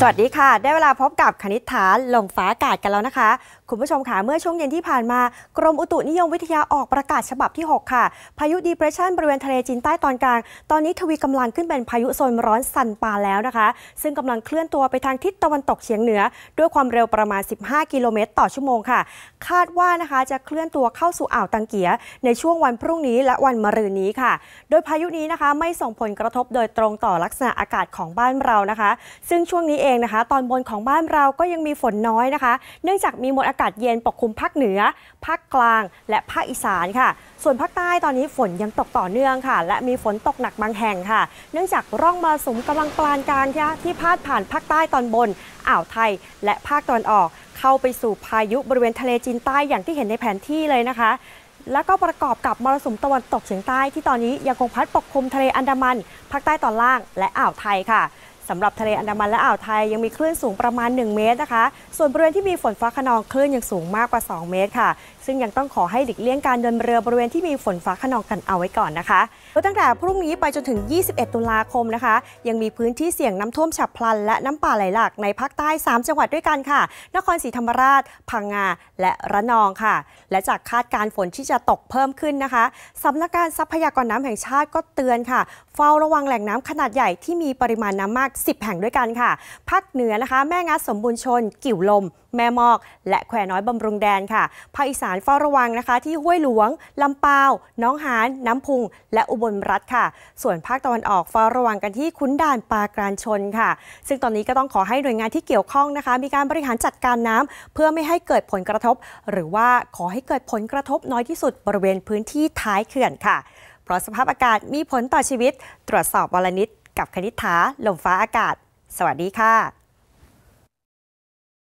สวัสดีค่ะได้เวลาพบกับคณิษฐาลงฟ้าอากาศกันแล้วนะคะคุณผู้ชมค่ะเมื่อช่วงเย็นที่ผ่านมากรมอุตุนิยมวิทยาออกประกาศฉบับที่6ค่ะพายุดีเพรสชันบริเวณทะเลจีนใต้ตอนกลางตอนนี้ทวีกำลังขึ้นเป็นพายุโซนร้อนซันปาแล้วนะคะซึ่งกำลังเคลื่อนตัวไปทางทิศตะวันตกเฉียงเหนือด้วยความเร็วประมาณ15กิโลเมตรต่อชั่วโมงค่ะคาดว่านะคะจะเคลื่อนตัวเข้าสู่อ่าวตังเกียในช่วงวันพรุ่งนี้และวันมะรืนนี้ค่ะโดยพายุนี้นะคะไม่ส่งผลกระทบโดยตรงต่อลักษณะอากาศของบ้านเรานะคะซึ่งช่วงนี้เองนะคะตอนบนของบ้านเราก็ยังมีฝนน้อยนะคะเนื่องจากมีมวลอากาศเย็นปกคลุมภาคเหนือภาคกลางและภาคอีสานค่ะส่วนภาคใต้ตอนนี้ฝนยังตกต่อเนื่องค่ะและมีฝนตกหนักบางแห่งค่ะเนื่องจากร่องมรสุมกำลังปานกลางที่พาดผ่านภาคใต้ตอนบนอ่าวไทยและภาคตะวันออกเข้าไปสู่พายุบริเวณทะเลจีนใต้อย่างที่เห็นในแผนที่เลยนะคะแล้วก็ประกอบกับมรสุมตะวันตกเฉียงใต้ที่ตอนนี้ยังคงพัดปกคลุมทะเลอันดามันภาคใต้ตอนล่างและอ่าวไทยค่ะสำหรับทะเลอันดามันและอ่าวไทยยังมีคลื่นสูงประมาณ1เมตรนะคะส่วนบริเวณที่มีฝนฟ้าคะนองคลื่นยังสูงมากกว่า2เมตรค่ะซึ่งยังต้องขอให้หลีกเลี่ยงการเดินเรือบริเวณที่มีฝนฟ้าคะนองกันเอาไว้ก่อนนะคะตั้งแต่พรุ่งนี้ไปจนถึง21ตุลาคมนะคะยังมีพื้นที่เสี่ยงน้ำท่วมฉับพลันและน้ำป่าไหลหลากในภาคใต้3จังหวัดด้วยกันค่ะนครศรีธรรมราชพังงาและระนองค่ะและจากคาดการฝนที่จะตกเพิ่มขึ้นนะคะสำนักงานทรัพยากรน้ำแห่งชาติก็เตือนค่ะเฝ้าระวังแหล่งน้ำขนาดใหญ่ที่มีปริมาณน้ำมาก10 แห่งด้วยกันค่ะภาคเหนือนะคะแม่งัดสมบูรณ์ชนกิ่วลมแม่มอกและแควน้อยบำรุงแดนค่ะภาคอีสานเฝ้าระวังนะคะที่ห้วยหลวงลำปาวน้องหานน้ำพุงและอุบลรัฐค่ะส่วนภาคตะวันออกเฝ้าระวังกันที่ขุนด่านปราการชนค่ะซึ่งตอนนี้ก็ต้องขอให้หน่วยงานที่เกี่ยวข้องนะคะมีการบริหารจัดการน้ำเพื่อไม่ให้เกิดผลกระทบหรือว่าขอให้เกิดผลกระทบน้อยที่สุดบริเวณพื้นที่ท้ายเขื่อนค่ะเพราะสภาพอากาศมีผลต่อชีวิตตรวจสอบวันละนิดกับคณิษฐาลมฟ้าอากาศสวัสดีค่ะ